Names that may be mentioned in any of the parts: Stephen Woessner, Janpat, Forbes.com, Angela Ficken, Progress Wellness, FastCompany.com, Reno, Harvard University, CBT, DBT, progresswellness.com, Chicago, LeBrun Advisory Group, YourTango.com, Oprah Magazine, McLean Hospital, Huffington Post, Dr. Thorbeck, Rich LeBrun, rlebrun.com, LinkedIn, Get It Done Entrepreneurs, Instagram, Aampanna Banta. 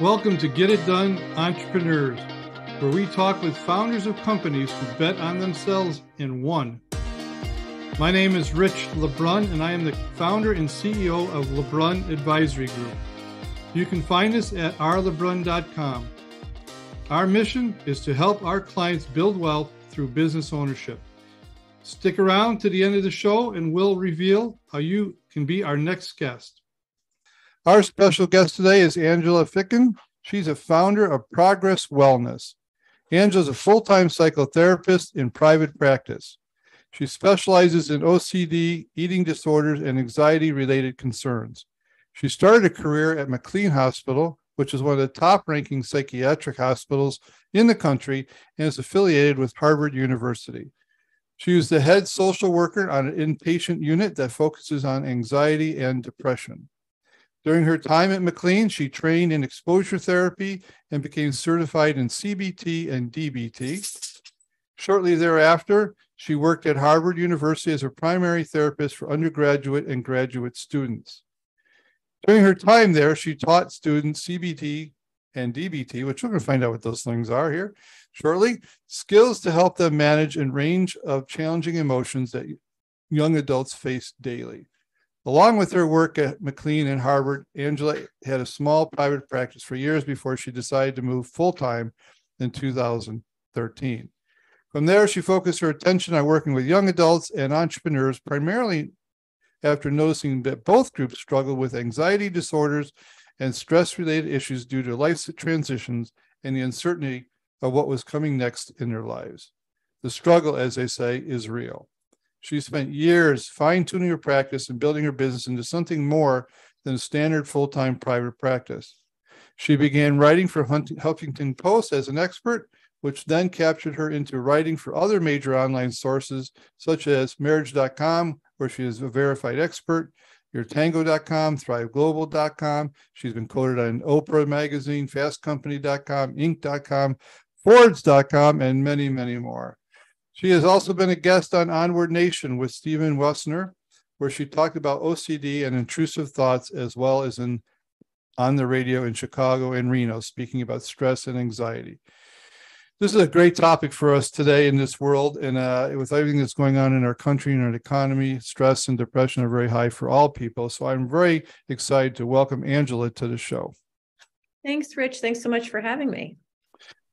Welcome to Get It Done Entrepreneurs, where we talk with founders of companies who bet on themselves and won. My name is Rich LeBrun, and I am the founder and CEO of LeBrun Advisory Group. You can find us at rlebrun.com. Our mission is to help our clients build wealth through business ownership. Stick around to the end of the show and we'll reveal how you can be our next guest. Our special guest today is Angela Ficken. She's a founder of Progress Wellness. Angela's a full-time psychotherapist in private practice. She specializes in OCD, eating disorders, and anxiety-related concerns. She started a career at McLean Hospital, which is one of the top-ranking psychiatric hospitals in the country and is affiliated with Harvard University. She was the head social worker on an inpatient unit that focuses on anxiety and depression. During her time at McLean, she trained in exposure therapy and became certified in CBT and DBT. Shortly thereafter, she worked at Harvard University as a primary therapist for undergraduate and graduate students. During her time there, she taught students CBT and DBT, which we're going to find out what those things are here shortly, skills to help them manage a range of challenging emotions that young adults face daily. Along with her work at McLean and Harvard, Angela had a small private practice for years before she decided to move full-time in 2013. From there, she focused her attention on working with young adults and entrepreneurs, primarily after noticing that both groups struggle with anxiety disorders and stress-related issues due to life's transitions and the uncertainty of what was coming next in their lives. The struggle, as they say, is real. She spent years fine-tuning her practice and building her business into something more than a standard full-time private practice. She began writing for Huffington Post as an expert, which then captured her into writing for other major online sources, such as Marriage.com, where she is a verified expert, YourTango.com, ThriveGlobal.com. She's been quoted on Oprah Magazine, FastCompany.com, Inc.com, Forbes.com, and many, many more. She has also been a guest on Onward Nation with Stephen Woessner, where she talked about OCD and intrusive thoughts, as well as on the radio in Chicago and Reno, speaking about stress and anxiety. This is a great topic for us today in this world, and with everything that's going on in our country and our economy, stress and depression are very high for all people. So I'm very excited to welcome Angela to the show. Thanks, Rich. Thanks so much for having me.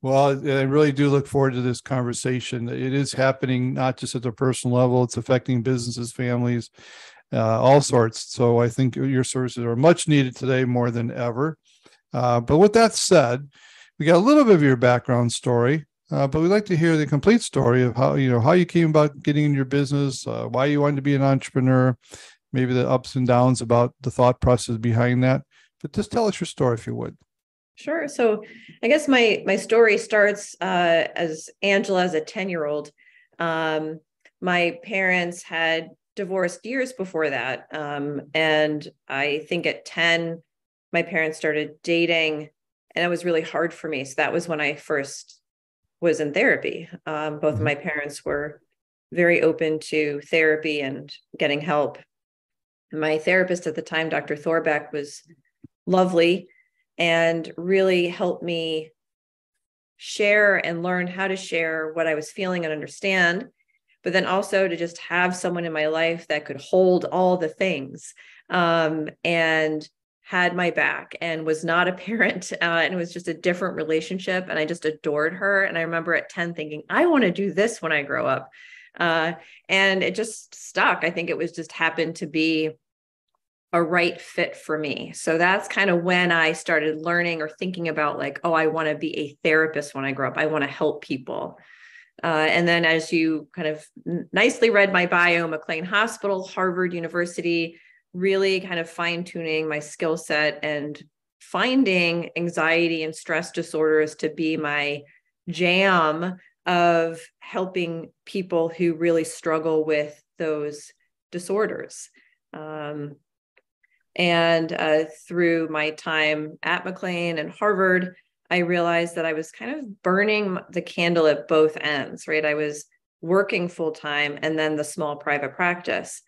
Well, I really do look forward to this conversation. It is happening not just at the personal level, it's affecting businesses, families, all sorts. So I think your services are much needed today more than ever. But with that said, we got a little bit of your background story, but we'd like to hear the complete story of how you came about getting in your business, why you wanted to be an entrepreneur, maybe the ups and downs about the thought process behind that. But just tell us your story if you would. Sure. So I guess my story starts as Angela as a 10-year-old. My parents had divorced years before that. And I think at 10, my parents started dating, and it was really hard for me. So that was when I first was in therapy. Both of my parents were very open to therapy and getting help. My therapist at the time, Dr. Thorbeck, was lovely and really helped me share and learn how to share what I was feeling and understand, but then also to just have someone in my life that could hold all the things and had my back and was not a parent. And it was just a different relationship. And I just adored her. And I remember at 10 thinking, I want to do this when I grow up. And it just stuck. I think it was just happened to be a right fit for me. So that's kind of when I started learning or thinking about like, oh, I want to be a therapist when I grow up. I want to help people. And then as you kind of nicely read my bio, McLean Hospital, Harvard University, really kind of fine-tuning my skill set and finding anxiety and stress disorders to be my jam of helping people who really struggle with those disorders. And through my time at McLean and Harvard, I realized that I was kind of burning the candle at both ends, right? I was working full-time and then the small private practice.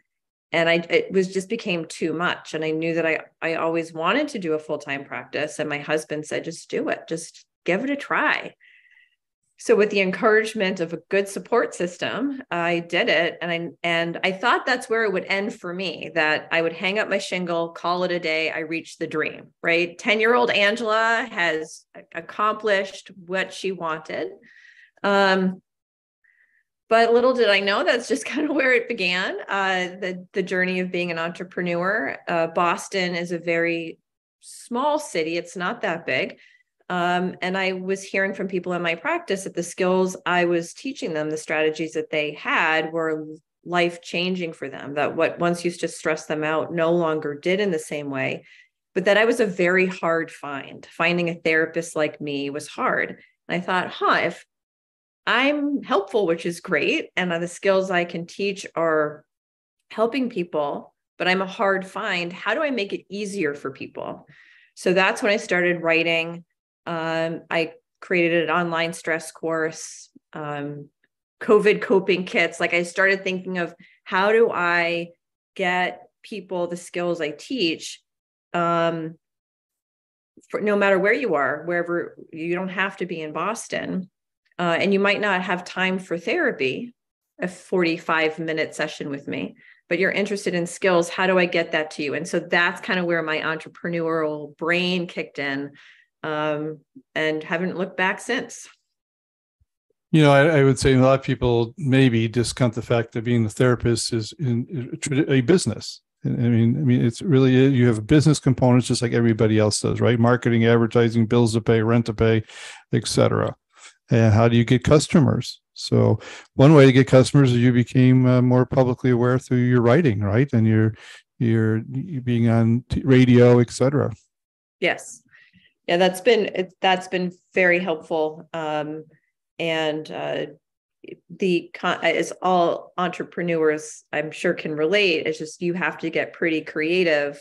And it just became too much. And I knew that I always wanted to do a full-time practice. And my husband said, just do it, just give it a try. So with the encouragement of a good support system, I did it. And I thought that's where it would end for me, that I would hang up my shingle, call it a day. I reached the dream, right? 10-year-old Angela has accomplished what she wanted. But little did I know, that's just kind of where it began. The journey of being an entrepreneur. Boston is a very small city. It's not that big. And I was hearing from people in my practice that the skills I was teaching them, the strategies that they had, were life-changing for them, that what once used to stress them out no longer did in the same way, but that I was a very hard find. Finding a therapist like me was hard. And I thought, if I'm helpful, which is great, and the skills I can teach are helping people, but I'm a hard find, how do I make it easier for people? So that's when I started writing. I created an online stress course, COVID coping kits. Like, I started thinking of, how do I get people the skills I teach, for no matter where you are, wherever. You don't have to be in Boston, and you might not have time for therapy, a 45-minute session with me, but you're interested in skills. How do I get that to you? And so that's kind of where my entrepreneurial brain kicked in. And haven't looked back since. You know, I would say a lot of people maybe discount the fact that being a therapist is a business. I mean, it's really, you have business components just like everybody else does, right? Marketing, advertising, bills to pay, rent to pay, et cetera. And how do you get customers? So one way to get customers is you became more publicly aware through your writing, right? And you're being on radio, et cetera. Yes. Yeah, that's been very helpful. As all entrepreneurs, I'm sure, can relate, it's just, you have to get pretty creative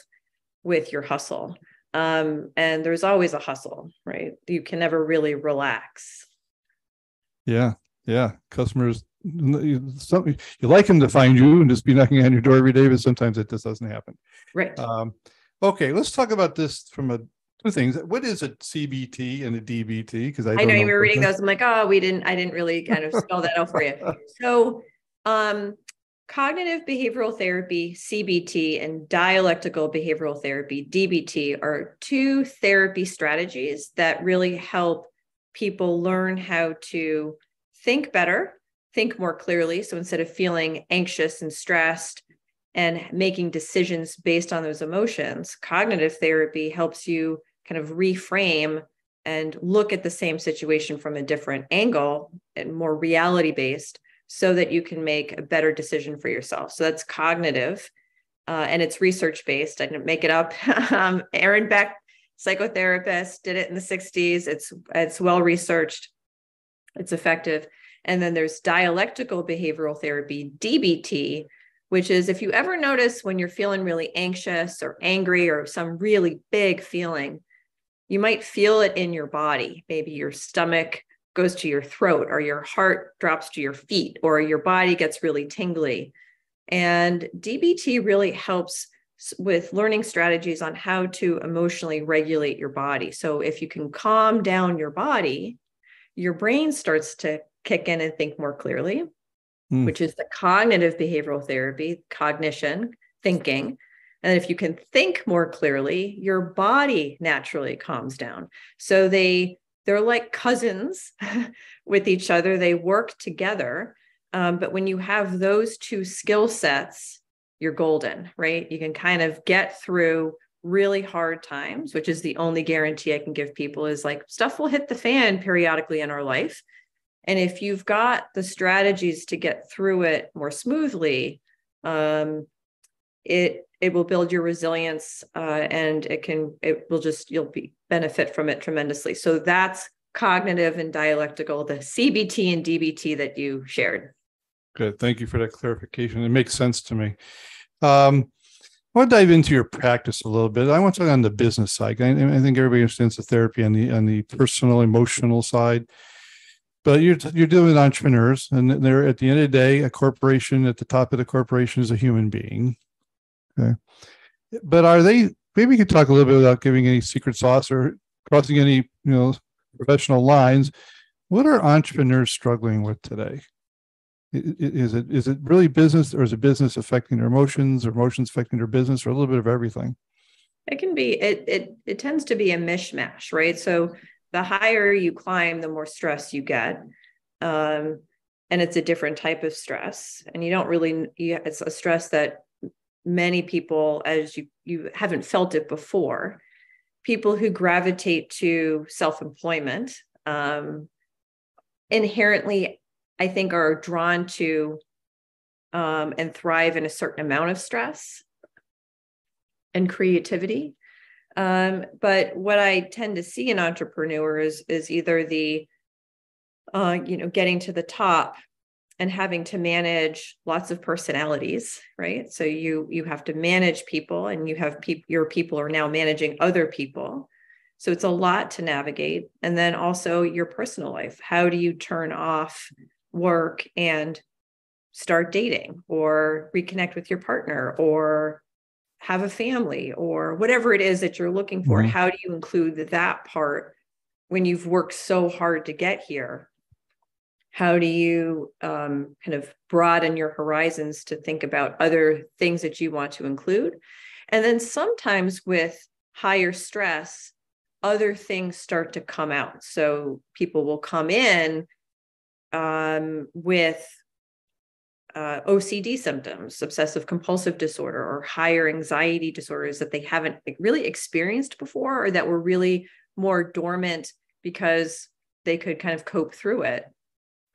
with your hustle. And there's always a hustle, right? You can never really relax. Yeah. Yeah. Customers, you like them to find you and just be knocking on your door every day, but sometimes it just doesn't happen. Right. Okay. Let's talk about this from two things. What is a CBT and a DBT? Because I know you were reading those. I'm like, I didn't really kind of spell that out for you. So cognitive behavioral therapy, CBT, and dialectical behavioral therapy, DBT, are two therapy strategies that really help people learn how to think better, think more clearly. So instead of feeling anxious and stressed and making decisions based on those emotions, cognitive therapy helps you kind of reframe and look at the same situation from a different angle and more reality-based, so that you can make a better decision for yourself. So that's cognitive, and it's research-based. I didn't make it up. Aaron Beck, psychotherapist, did it in the 60s. It's well-researched. It's effective. And then there's dialectical behavioral therapy, DBT, which is, if you ever notice when you're feeling really anxious or angry or some really big feeling, you might feel it in your body. Maybe your stomach goes to your throat, or your heart drops to your feet, or your body gets really tingly. And DBT really helps with learning strategies on how to emotionally regulate your body. So if you can calm down your body, your brain starts to kick in and think more clearly, which is the cognitive behavioral therapy, cognition, thinking. And if you can think more clearly, your body naturally calms down. So they're like cousins with each other. They work together. But when you have those two skill sets, you're golden, right? You can kind of get through really hard times, which is the only guarantee I can give people, is like, stuff will hit the fan periodically in our life. And if you've got the strategies to get through it more smoothly, it will build your resilience, and you'll benefit from it tremendously. So that's cognitive and dialectical, the CBT and DBT that you shared. Good. Thank you for that clarification. It makes sense to me. I want to dive into your practice a little bit. I want to talk on the business side. I think everybody understands the therapy on the personal, emotional side. But you're dealing with entrepreneurs, and they're, at the end of the day, a corporation, at the top of the corporation is a human being Okay. But are they, maybe you could talk a little bit without giving any secret sauce or crossing any, professional lines. What are entrepreneurs struggling with today? Is it really business, or is it business affecting their emotions, or emotions affecting their business, or a little bit of everything? It can be, it tends to be a mishmash, right? So the higher you climb, the more stress you get. And it's a different type of stress, and it's a stress that many people, as you haven't felt it before, people who gravitate to self-employment, inherently, I think, are drawn to and thrive in a certain amount of stress and creativity. But what I tend to see in entrepreneurs is either the, getting to the top and having to manage lots of personalities, right? So you have to manage people, and you have your people are now managing other people. So it's a lot to navigate. And then also your personal life. How do you turn off work and start dating, or reconnect with your partner, or have a family, or whatever it is that you're looking for? Mm-hmm. How do you include that part when you've worked so hard to get here? How do you kind of broaden your horizons to think about other things that you want to include? And then sometimes with higher stress, other things start to come out. So people will come in with OCD symptoms, obsessive compulsive disorder, or higher anxiety disorders that they haven't really experienced before, or that were really more dormant because they could kind of cope through it.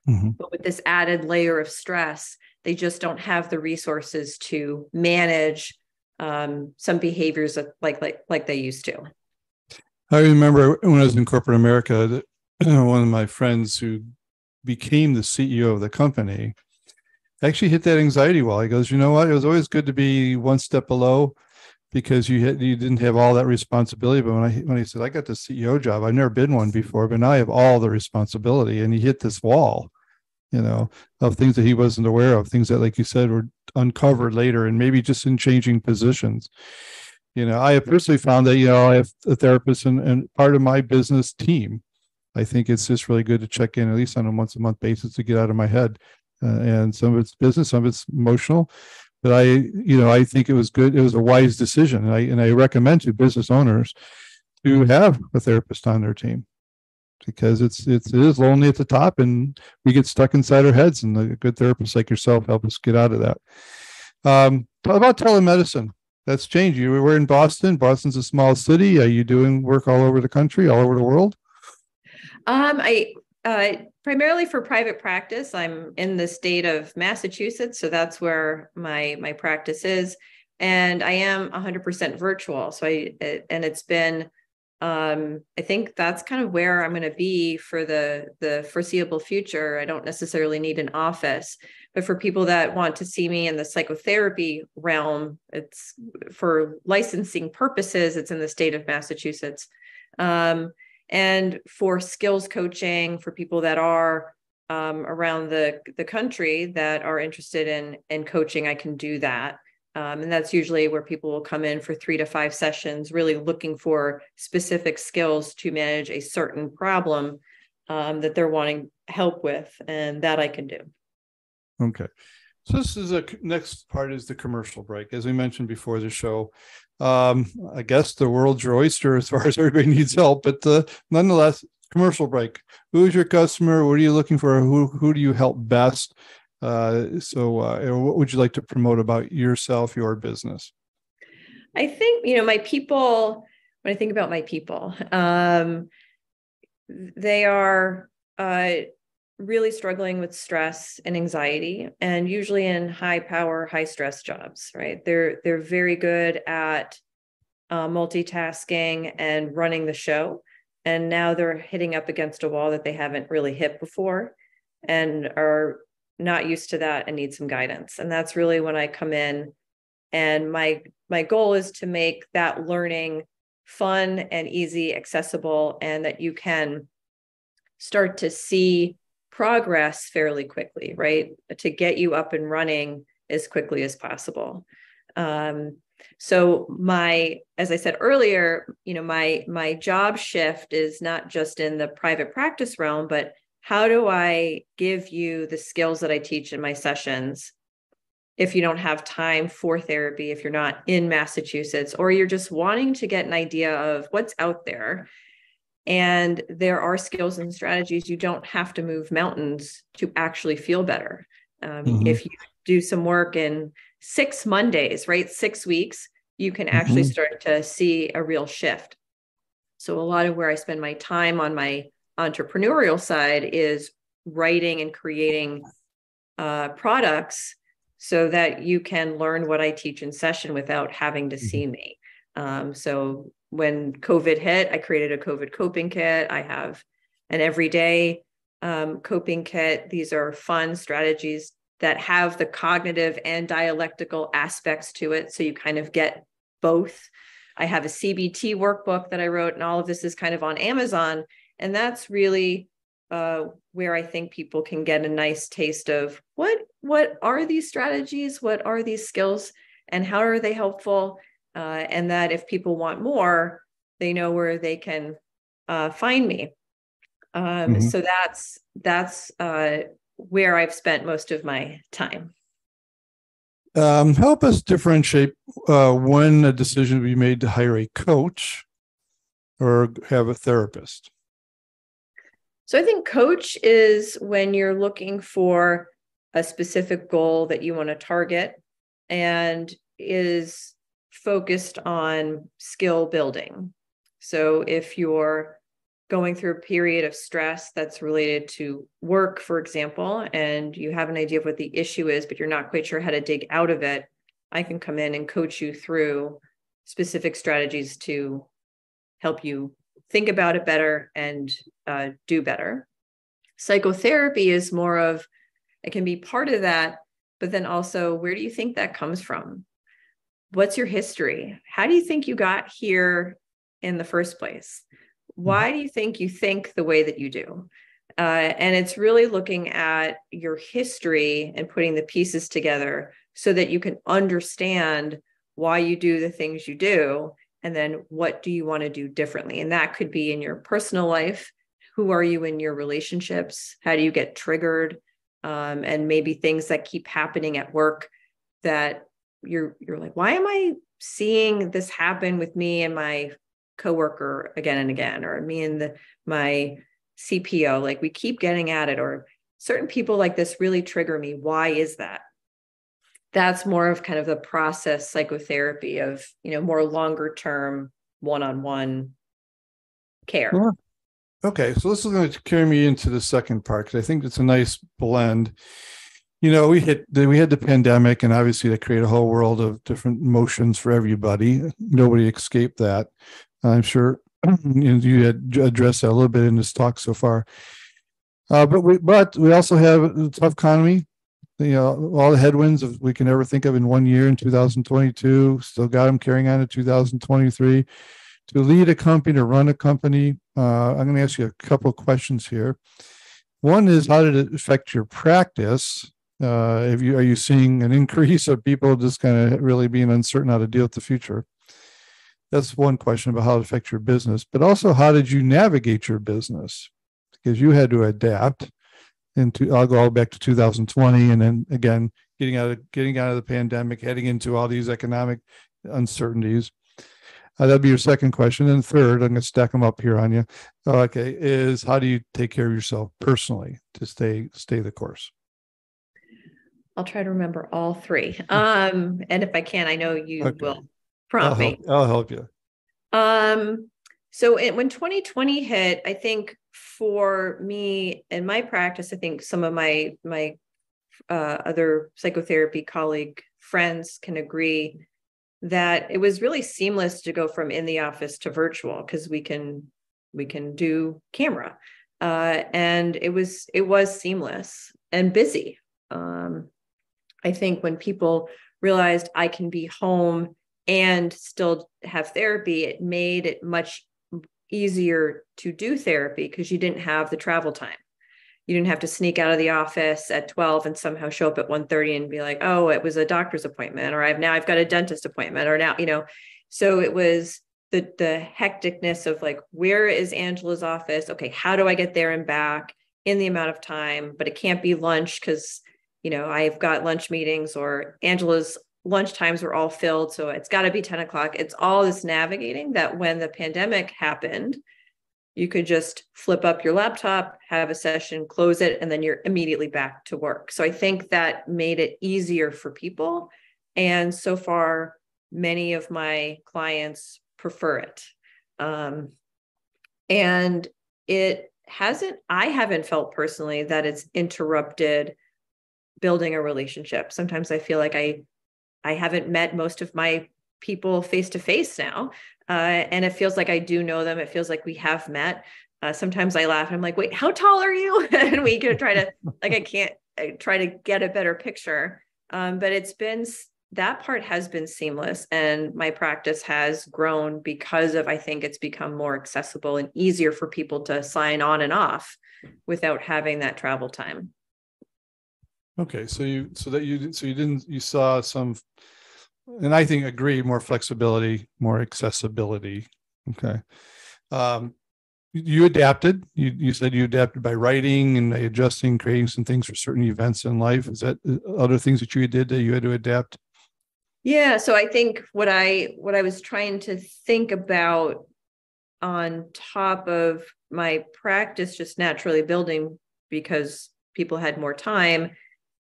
Mm-hmm. But with this added layer of stress, they just don't have the resources to manage some behaviors like they used to. I remember when I was in corporate America, that one of my friends who became the CEO of the company actually hit that anxiety wall. He goes, you know what? It was always good to be one step below, because you didn't have all that responsibility. But when he said, I got the CEO job, I've never been one before, but now I have all the responsibility. And he hit this wall, of things that he wasn't aware of, things that, like you said, were uncovered later, and maybe just in changing positions. I have personally found that, I have a therapist and part of my business team. I think it's just really good to check in at least on a once a month basis to get out of my head. And some of it's business, some of it's emotional. But I think it was good. It was a wise decision. And I recommend to business owners to have a therapist on their team, because it is lonely at the top, and we get stuck inside our heads, and a good therapist like yourself help us get out of that. About telemedicine, that's changed. We're in Boston. Boston's a small city. Are you doing work all over the country, all over the world? Primarily for private practice. I'm in the state of Massachusetts, so that's where my practice is, and I am 100% virtual. So it's been, I think that's kind of where I'm going to be for the foreseeable future. I don't necessarily need an office, but for people that want to see me in the psychotherapy realm, it's for licensing purposes. It's in the state of Massachusetts. And for skills coaching for people that are around the country that are interested in coaching, I can do that. And that's usually where people will come in for 3 to 5 sessions, really looking for specific skills to manage a certain problem that they're wanting help with, and that I can do. Okay. So this is next part is the commercial break. As we mentioned before the show, I guess the world's your oyster as far as everybody needs help, but nonetheless, commercial break. Who's your customer? What are you looking for? Who do you help best? What would you like to promote about yourself, your business? I think, my people, when I think about my people, they are really struggling with stress and anxiety, and usually in high power, high stress jobs, right? They're very good at multitasking and running the show. And now they're hitting up against a wall that they haven't really hit before, and are not used to that, and need some guidance. And that's really when I come in, and my goal is to make that learning fun and easy, accessible, and that you can start to see progress fairly quickly, right? To get you up and running as quickly as possible. So as I said earlier, my job shift is not just in the private practice realm, but how do I give you the skills that I teach in my sessions? If you don't have time for therapy, if you're not in Massachusetts, or you're just wanting to get an idea of what's out there. And there are skills and strategies. You don't have to move mountains to actually feel better. If you do some work in 6 Mondays, right? 6 weeks, you can actually start to see a real shift. So a lot of where I spend my time on my entrepreneurial side is writing and creating products so that you can learn what I teach in session without having to see me. So when COVID hit, I created a COVID coping kit. I have an everyday coping kit. These are fun strategies that have the cognitive and dialectical aspects to it. So you kind of get both. I have a CBT workbook that I wrote, and all of this is kind of on Amazon. And that's really where I think people can get a nice taste of what are these strategies? What are these skills? And how are they helpful? And that if people want more, they know where they can find me. So that's where I've spent most of my time. Help us differentiate when a decision will be made to hire a coach or have a therapist. So I think coach is when you're looking for a specific goal that you want to target and is focused on skill building. So if you're going through a period of stress that's related to work, for example, and you have an idea of what the issue is, but you're not quite sure how to dig out of it, I can come in and coach you through specific strategies to help you think about it better and do better. Psychotherapy is more of, it can be part of that, but then also, where do you think that comes from? What's your history? How do you think you got here in the first place? Why do you think the way that you do? And it's really looking at your history and putting the pieces together so that you can understand why you do the things you do. And then what do you want to do differently? And that could be in your personal life. Who are you in your relationships? How do you get triggered? And maybe things that keep happening at work that you're like, why am I seeing this happen with me and my coworker again and again, or me and my CPO, like we keep getting at it, or certain people like this really trigger me. Why is that? That's more of kind of the process psychotherapy of, more longer term one-on-one care. Sure. Okay. So this is going to carry me into the second part, because I think it's a nice blend. We had the pandemic, and obviously that created a whole world of different emotions for everybody. Nobody escaped that. I'm sure you had addressed that a little bit in this talk so far. But we also have the tough economy, all the headwinds we can ever think of in one year in 2022, still got them carrying on in 2023. To lead a company, to run a company, I'm going to ask you a couple of questions here. One is, how did it affect your practice? Are you seeing an increase of people just kind of really being uncertain how to deal with the future? That's one question about how it affects your business, but also how did you navigate your business? Because you had to adapt, and I'll go all back to 2020, and then again, getting out of the pandemic, heading into all these economic uncertainties. That'd be your second question. And third, I'm going to stack them up here on you. Okay, is how do you take care of yourself personally to stay the course? I'll try to remember all three. And if I can, I know you will prompt me. I'll help you. So when 2020 hit, I think for me and my practice, I think some of my other psychotherapy colleague friends can agree that it was really seamless to go from in the office to virtual, because we can do camera. And it was seamless and busy. I think when people realized I can be home and still have therapy, it made it much easier to do therapy because you didn't have the travel time. You didn't have to sneak out of the office at 12 and somehow show up at 1:30 and be like, oh, it was a doctor's appointment, or I've got a dentist appointment, or now, you know. So it was the hecticness of like, where is Angela's office? Okay, how do I get there and back in the amount of time? But it can't be lunch because, you know, I've got lunch meetings, or Angela's lunch times were all filled, so it's got to be 10 o'clock. It's all this navigating that when the pandemic happened, you could just flip up your laptop, have a session, close it, and then you're immediately back to work. So I think that made it easier for people. And so far, many of my clients prefer it. And it hasn't, I haven't felt personally that it's interrupted building a relationship. Sometimes I feel like I haven't met most of my people face-to-face now. And it feels like I do know them. It feels like we have met. Sometimes I laugh. I'm like, wait, how tall are you? And we could try to, like, I try to get a better picture. But it's been, that part has been seamless. And my practice has grown because of, I think it's become more accessible and easier for people to sign on and off without having that travel time. Okay. So you saw some, and I think agree, more flexibility, more accessibility. Okay. You adapted, you said you adapted by writing and adjusting, creating some things for certain events in life. Is that other things that you did that you had to adapt? Yeah. So I think what I was trying to think about on top of my practice, just naturally building because people had more time,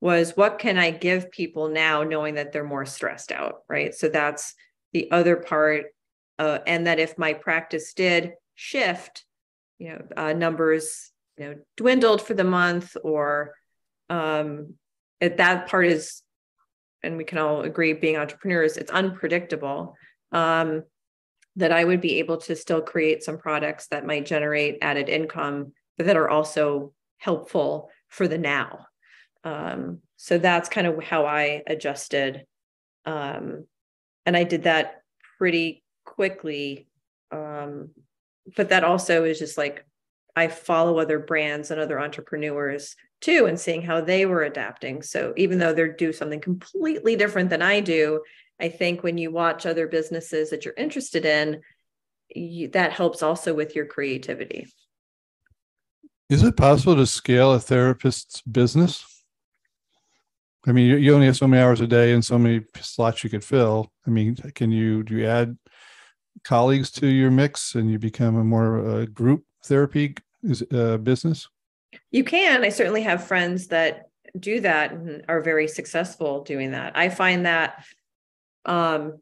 was what can I give people now knowing that they're more stressed out, right? So that's the other part. And that if my practice did shift, you know, numbers, you know, dwindled for the month, or that part is, and we can all agree being entrepreneurs, it's unpredictable, that I would be able to still create some products that might generate added income, but that are also helpful for the now. So that's kind of how I adjusted. And I did that pretty quickly. But that also is just like, I follow other brands and other entrepreneurs too, and seeing how they were adapting. So even though they do something completely different than I do, I think when you watch other businesses that you're interested in, that helps also with your creativity. Is it possible to scale a therapist's business? I mean, you only have so many hours a day and so many slots you can fill. I mean, do you add colleagues to your mix and you become a more group therapy business? You can. I certainly have friends that do that and are very successful doing that. I find that that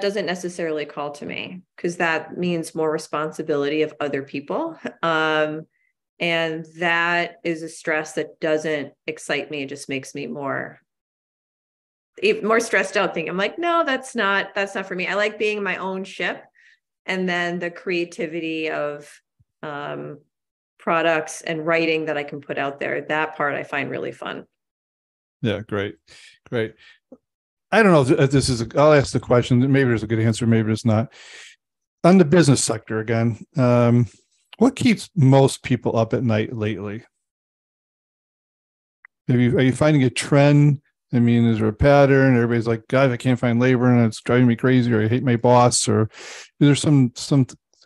doesn't necessarily call to me, because that means more responsibility of other people. And that is a stress that doesn't excite me. It just makes me more stressed out thinking. I'm like, no, that's not for me. I like being my own ship. And then the creativity of products and writing that I can put out there, that part I find really fun. Yeah, great. I don't know if this is, I'll ask the question. Maybe there's a good answer, maybe it's not. On the business sector again, what keeps most people up at night lately? Are you finding a trend? I mean, is there a pattern? Everybody's like, God, I can't find labor and it's driving me crazy, or I hate my boss, or there's some,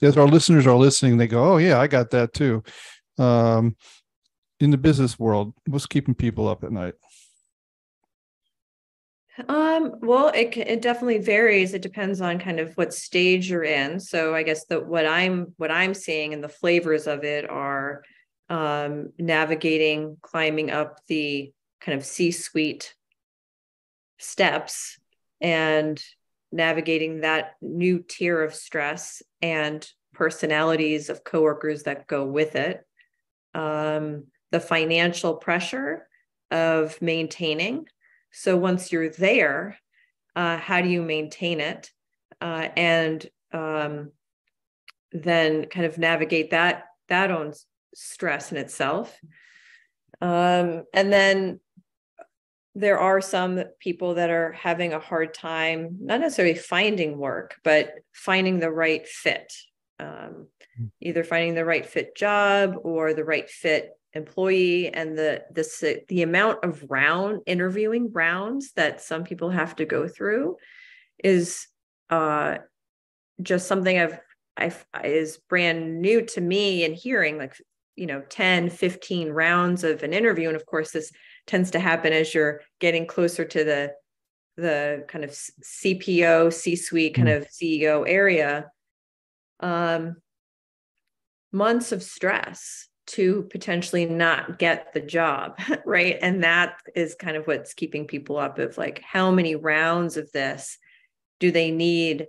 as our listeners are listening, they go, oh yeah, I got that too. In the business world, what's keeping people up at night? Well, it definitely varies. It depends on kind of what stage you're in. So I guess that what I'm seeing and the flavors of it are navigating, climbing up the kind of C-suite steps and navigating that new tier of stress and personalities of coworkers that go with it. The financial pressure of maintaining. So once you're there, how do you maintain it? And then kind of navigate that own stress in itself. And then there are some people that are having a hard time, not necessarily finding work, but finding the right fit, either finding the right fit job or the right fit employee and the amount of interviewing rounds that some people have to go through is just something is brand new to me, and hearing, like, you know, 10, 15 rounds of an interview. And of course, this tends to happen as you're getting closer to the kind of CPO, C-suite kind of CEO area. Months of stress to potentially not get the job, right? And that is kind of what's keeping people up, of like, how many rounds of this do they need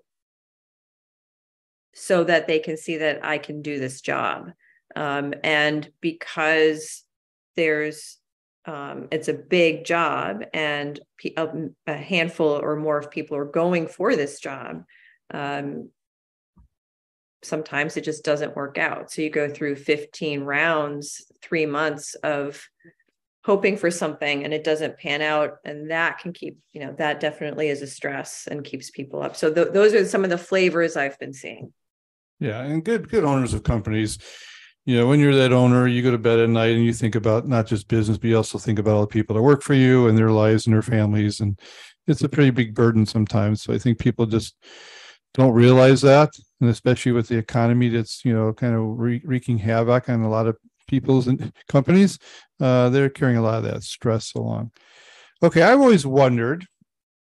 so that they can see that I can do this job? And because it's a big job, and a handful or more of people are going for this job, sometimes it just doesn't work out. So you go through 15 rounds, 3 months of hoping for something, and it doesn't pan out. And that can keep, you know, that definitely is a stress and keeps people up. So those are some of the flavors I've been seeing. Yeah. And good owners of companies, you know, when you're that owner, you go to bed at night and you think about not just business, but you also think about all the people that work for you and their lives and their families. And it's a pretty big burden sometimes. So I think people just don't realize that. And especially with the economy that's, you know, kind of wreaking havoc on a lot of people's and companies, they're carrying a lot of that stress along. Okay, I've always wondered,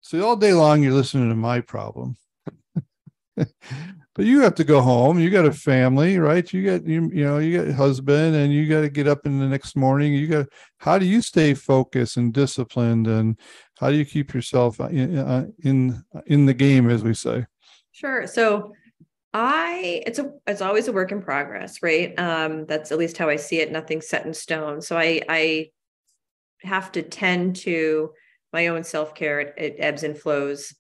so all day long you're listening to my problem, but you have to go home, you got a family, right? You got a husband, and you got to get up in the next morning. How do you stay focused and disciplined, and how do you keep yourself in the game, as we say? Sure. So it's always a work in progress, right? That's at least how I see it. Nothing's set in stone. So I have to tend to my own self-care. It ebbs and flows,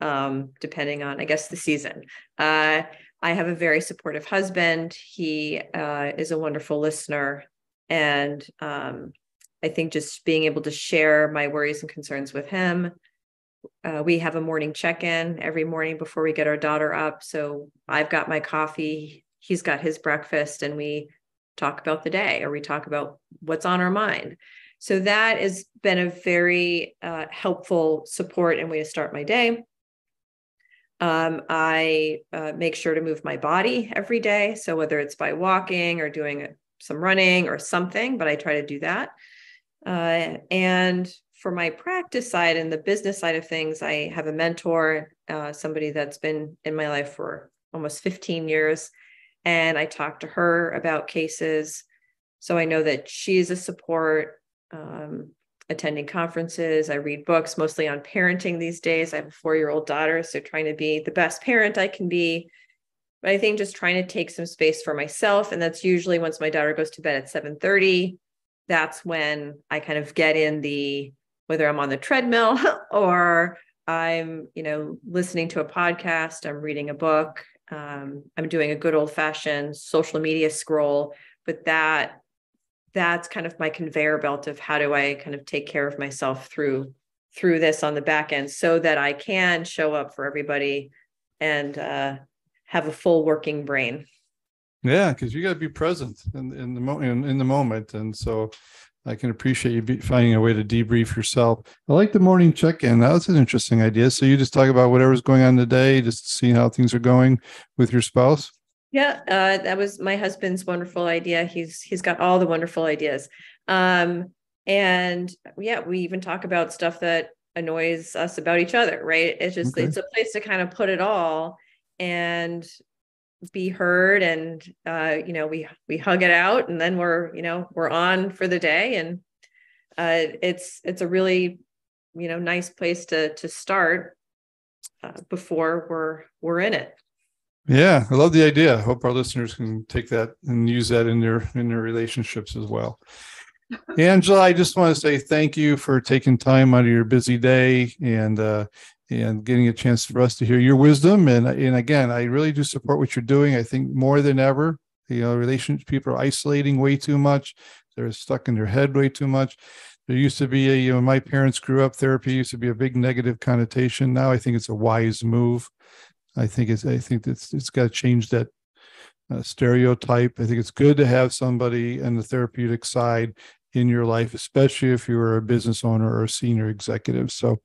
depending on, I guess, the season. I have a very supportive husband. He is a wonderful listener. And I think just being able to share my worries and concerns with him. We have a morning check-in every morning before we get our daughter up. So I've got my coffee, he's got his breakfast, and we talk about the day, or we talk about what's on our mind. So that has been a very helpful support and way to start my day. I make sure to move my body every day. So whether it's by walking or doing some running or something, but I try to do that. And for my practice side and the business side of things, I have a mentor, somebody that's been in my life for almost 15 years. And I talk to her about cases. So I know that she's a support, attending conferences. I read books mostly on parenting these days. I have a 4-year-old daughter, so trying to be the best parent I can be. But I think just trying to take some space for myself. And that's usually once my daughter goes to bed at 7:30, that's when I kind of get in the, whether I'm on the treadmill or I'm, you know, listening to a podcast, I'm reading a book, I'm doing a good old fashioned social media scroll, but that's kind of my conveyor belt of how do I kind of take care of myself through this on the back end, so that I can show up for everybody and have a full working brain. Yeah, because you got to be present in the moment, and so I can appreciate you finding a way to debrief yourself. I like the morning check-in. That's an interesting idea. So you just talk about whatever's going on today, just seeing how things are going with your spouse. Yeah, that was my husband's wonderful idea. He's got all the wonderful ideas, and yeah, we even talk about stuff that annoys us about each other. Right? It's just okay. It's a place to kind of put it all and be heard, and you know, we hug it out, and then we're on for the day, and it's a really, you know, nice place to start before we're in it. Yeah, I love the idea. I hope our listeners can take that and use that in their relationships as well. Angela, I just want to say thank you for taking time out of your busy day and getting a chance for us to hear your wisdom. And again, I really do support what you're doing. I think more than ever, you know, relationships, people are isolating way too much. They're stuck in their head way too much. There used to be my parents grew up, therapy used to be a big negative connotation. Now I think it's a wise move. I think it's got to change that stereotype. I think it's good to have somebody on the therapeutic side in your life, especially if you're a business owner or a senior executive. So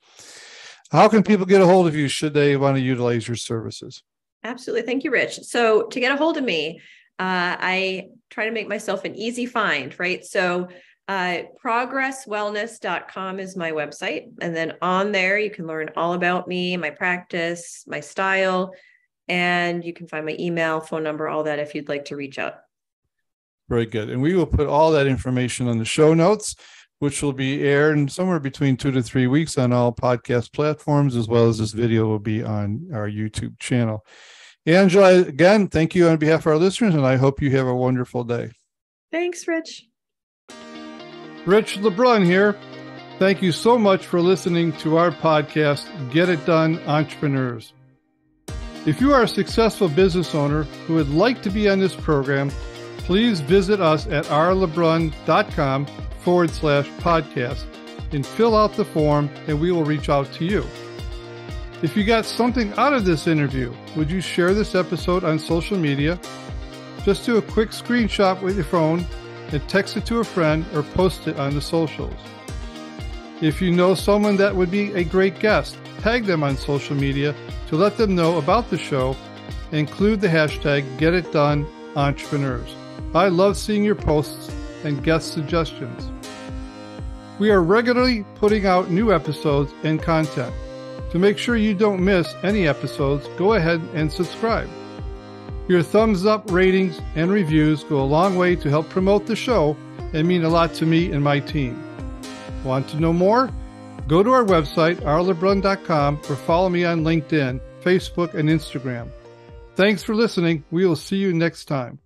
how can people get a hold of you should they want to utilize your services? Absolutely. Thank you, Rich. So to get a hold of me, I try to make myself an easy find, right? So progresswellness.com is my website. And then on there, you can learn all about me, my practice, my style, and you can find my email, phone number, all that if you'd like to reach out. Very good. And we will put all that information on the show notes, which will be aired in somewhere between 2 to 3 weeks on all podcast platforms, as well as this video will be on our YouTube channel. Angela, again, thank you on behalf of our listeners, and I hope you have a wonderful day. Thanks, Rich. Rich LeBrun here. Thank you so much for listening to our podcast, Get It Done Entrepreneurs. If you are a successful business owner who would like to be on this program, please visit us at rlebrun.com/podcast and fill out the form, and we will reach out to you. If you got something out of this interview, would you share this episode on social media? Just do a quick screenshot with your phone and text it to a friend or post it on the socials. If you know someone that would be a great guest, tag them on social media to let them know about the show. Include the hashtag GetItDoneEntrepreneurs. I love seeing your posts and guest suggestions. We are regularly putting out new episodes and content. To make sure you don't miss any episodes, go ahead and subscribe. Your thumbs up, ratings, and reviews go a long way to help promote the show and mean a lot to me and my team. Want to know more? Go to our website, rlebrun.com, or follow me on LinkedIn, Facebook, and Instagram. Thanks for listening. We will see you next time.